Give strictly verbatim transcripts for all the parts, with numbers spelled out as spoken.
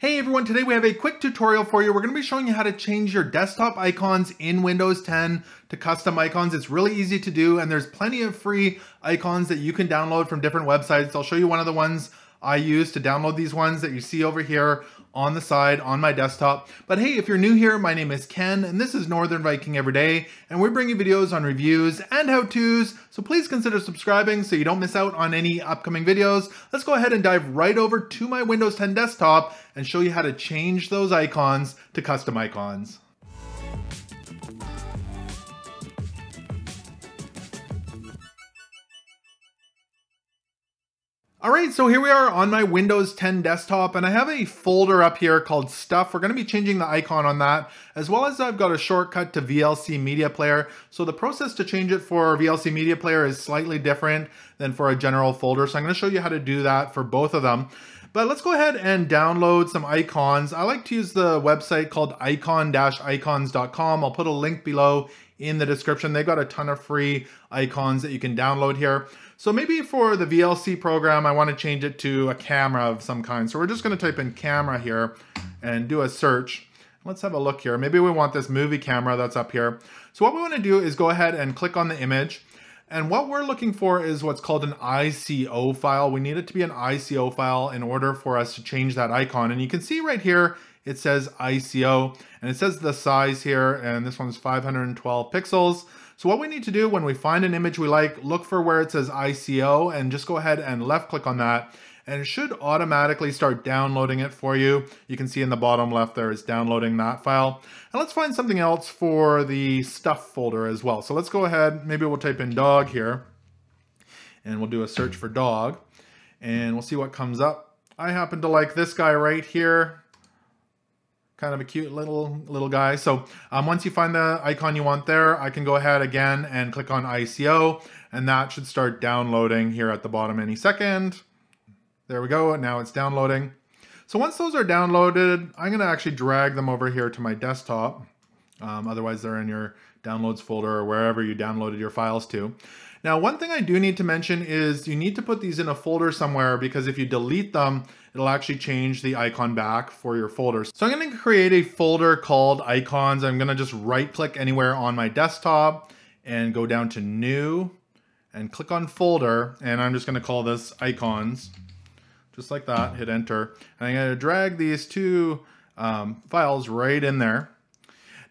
Hey everyone, today we have a quick tutorial for you. We're going to be showing you how to change your desktop icons in Windows ten to custom icons. It's really easy to do and there's plenty of free icons that you can download from different websites. I'll show you one of the ones I use to download these ones that you see over here on the side on my desktop. But hey, if you're new here, my name is Ken and this is Northern Viking Everyday and we bring you videos on reviews and how-tos, so please consider subscribing so you don't miss out on any upcoming videos. Let's go ahead and dive right over to my Windows ten desktop and show you how to change those icons to custom icons. All right, so here we are on my Windows ten desktop and I have a folder up here called Stuff. We're gonna be changing the icon on that, as well as I've got a shortcut to V L C Media Player. So the process to change it for V L C Media Player is slightly different than for a general folder. So I'm gonna show you how to do that for both of them. But let's go ahead and download some icons. I like to use the website called icon icons dot com. I'll put a link below in the description. They've got a ton of free icons that you can download here. So maybe for the V L C program, I want to change it to a camera of some kind. So we're just going to type in camera here and do a search. Let's have a look here. Maybe we want this movie camera that's up here. So what we want to do is go ahead and click on the image. And what we're looking for is what's called an I C O file. We need it to be an I C O file in order for us to change that icon. And you can see right here, it says I C O and it says the size here. And this one's five hundred twelve pixels. So what we need to do when we find an image we like, look for where it says I C O and just go ahead and left click on that. And it should automatically start downloading it for you. You can see in the bottom left there is downloading that file. And let's find something else for the stuff folder as well. So let's go ahead, maybe we'll type in dog here and we'll do a search for dog and we'll see what comes up. I happen to like this guy right here. Kind of a cute little little guy. So um, once you find the icon you want there, I can go ahead again and click on I C O and that should start downloading here at the bottom any second. There we go, and now it's downloading. So once those are downloaded, I'm gonna actually drag them over here to my desktop. Um, otherwise they're in your downloads folder or wherever you downloaded your files to. Now, one thing I do need to mention is you need to put these in a folder somewhere because if you delete them, it'll actually change the icon back for your folders. So I'm gonna create a folder called icons. I'm gonna just right click anywhere on my desktop and go down to new and click on folder. And I'm just gonna call this icons. Just like that, hit enter. And I'm gonna drag these two um, files right in there.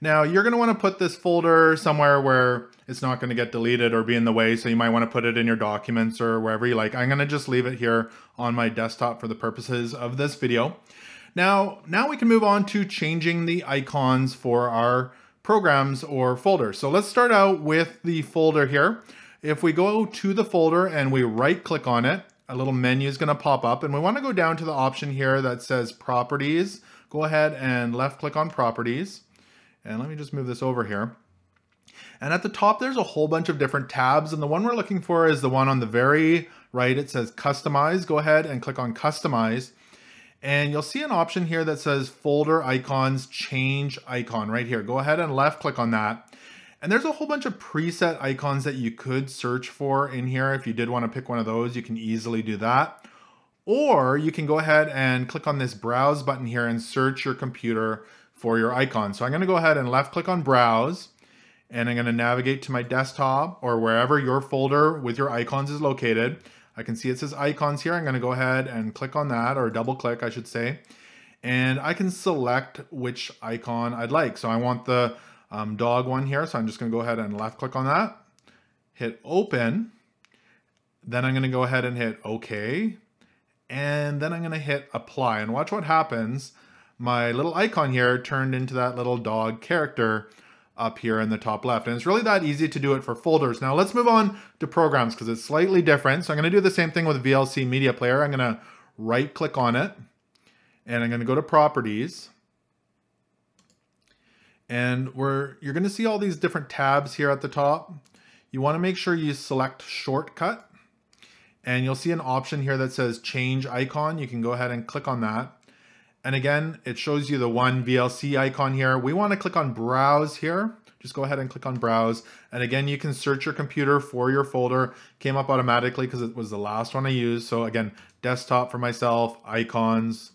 Now you're gonna wanna put this folder somewhere where it's not gonna get deleted or be in the way. So you might wanna put it in your documents or wherever you like. I'm gonna just leave it here on my desktop for the purposes of this video. Now, now we can move on to changing the icons for our programs or folders. So let's start out with the folder here. If we go to the folder and we right click on it, a little menu is going to pop up and we want to go down to the option here that says properties. Go ahead and left click on properties. And let me just move this over here. And at the top, there's a whole bunch of different tabs. And the one we're looking for is the one on the very right. It says customize. Go ahead and click on customize. And you'll see an option here that says folder icons, change icon right here. Go ahead and left click on that. And there's a whole bunch of preset icons that you could search for in here. If you did want to pick one of those, you can easily do that. Or you can go ahead and click on this browse button here and search your computer for your icon. So I'm going to go ahead and left click on browse and I'm going to navigate to my desktop or wherever your folder with your icons is located. I can see it says icons here. I'm going to go ahead and click on that, or double click, I should say. And I can select which icon I'd like. So I want the Um, dog one here. So I'm just going to go ahead and left click on that, hit open. Then I'm going to go ahead and hit okay. And then I'm going to hit apply and watch what happens. My little icon here turned into that little dog character up here in the top left. And it's really that easy to do it for folders. Now let's move on to programs because it's slightly different. So I'm going to do the same thing with V L C Media Player. I'm going to right click on it and I'm going to go to properties. And we're, you're going to see all these different tabs here at the top. You want to make sure you select shortcut and you'll see an option here that says change icon. You can go ahead and click on that. And again, it shows you the one V L C icon here. We want to click on browse here. Just go ahead and click on browse. And again, you can search your computer for your folder. Came up automatically because it was the last one I used. So again, desktop for myself, icons.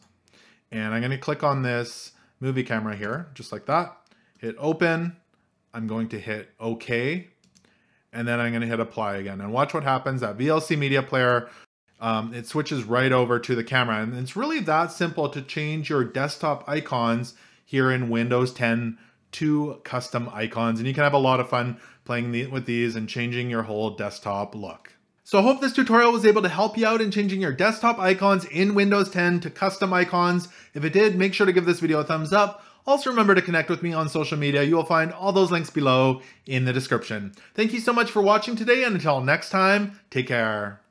And I'm going to click on this movie camera here, just like that. Hit open. I'm going to hit OK. And then I'm going to hit apply again. And watch what happens. That V L C media player, um, it switches right over to the camera. And it's really that simple to change your desktop icons here in Windows ten to custom icons. And you can have a lot of fun playing the, with these and changing your whole desktop look. So I hope this tutorial was able to help you out in changing your desktop icons in Windows ten to custom icons. If it did, make sure to give this video a thumbs up. Also remember to connect with me on social media. You will find all those links below in the description. Thank you so much for watching today, and until next time, take care.